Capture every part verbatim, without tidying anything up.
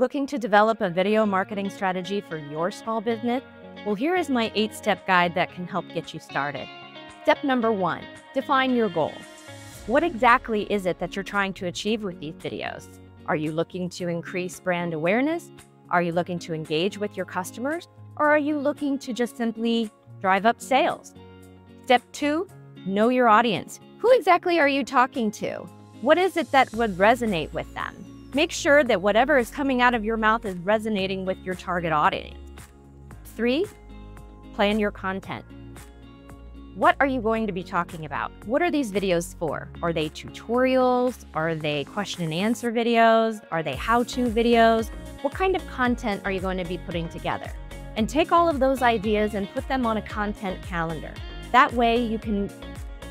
Looking to develop a video marketing strategy for your small business? Well, here is my eight-step guide that can help get you started. Step number one, define your goals. What exactly is it that you're trying to achieve with these videos? Are you looking to increase brand awareness? Are you looking to engage with your customers? Or are you looking to just simply drive up sales? Step two, know your audience. Who exactly are you talking to? What is it that would resonate with them? Make sure that whatever is coming out of your mouth is resonating with your target audience. Three, plan your content. What are you going to be talking about? What are these videos for? Are they tutorials? Are they question and answer videos? Are they how-to videos? What kind of content are you going to be putting together? And take all of those ideas and put them on a content calendar. That way you can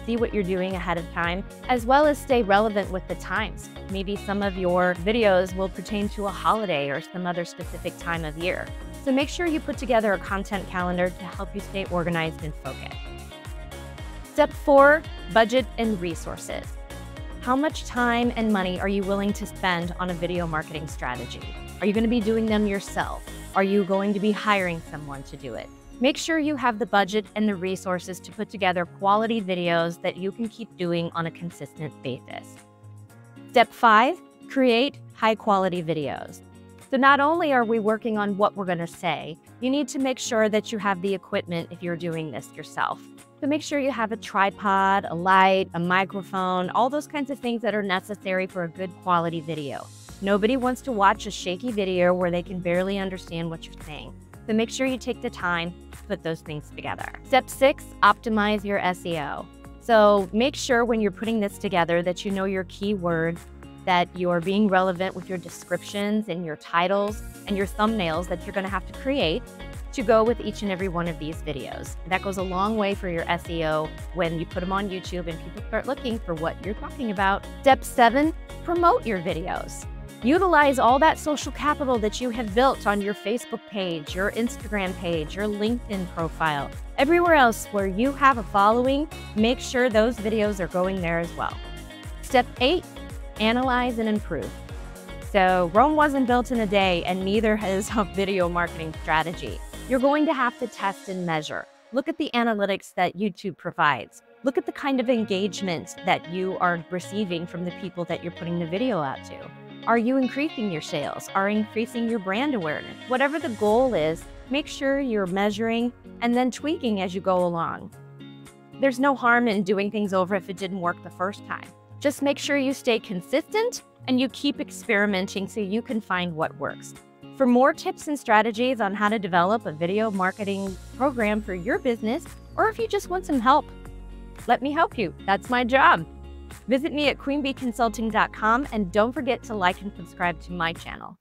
see what you're doing ahead of time, as well as stay relevant with the times. Maybe some of your videos will pertain to a holiday or some other specific time of year. So make sure you put together a content calendar to help you stay organized and focused. Step four, budget and resources. How much time and money are you willing to spend on a video marketing strategy? Are you going to be doing them yourself? Are you going to be hiring someone to do it? Make sure you have the budget and the resources to put together quality videos that you can keep doing on a consistent basis. Step five, create high quality videos. So not only are we working on what we're going to say, you need to make sure that you have the equipment if you're doing this yourself. So make sure you have a tripod, a light, a microphone, all those kinds of things that are necessary for a good quality video. Nobody wants to watch a shaky video where they can barely understand what you're saying. So make sure you take the time to put those things together. Step six, optimize your S E O. So make sure when you're putting this together that you know your keywords, that you're being relevant with your descriptions and your titles and your thumbnails that you're gonna have to create to go with each and every one of these videos. That goes a long way for your S E O when you put them on YouTube and people start looking for what you're talking about. Step seven, promote your videos. Utilize all that social capital that you have built on your Facebook page, your Instagram page, your LinkedIn profile, everywhere else where you have a following, make sure those videos are going there as well. Step eight, analyze and improve. So Rome wasn't built in a day, and neither is a video marketing strategy. You're going to have to test and measure. Look at the analytics that YouTube provides. Look at the kind of engagement that you are receiving from the people that you're putting the video out to. Are you increasing your sales? Are you increasing your brand awareness? Whatever the goal is, make sure you're measuring and then tweaking as you go along. There's no harm in doing things over if it didn't work the first time. Just make sure you stay consistent and you keep experimenting so you can find what works. For more tips and strategies on how to develop a video marketing program for your business, or if you just want some help, let me help you. That's my job. Visit me at queen bee consulting dot com and don't forget to like and subscribe to my channel.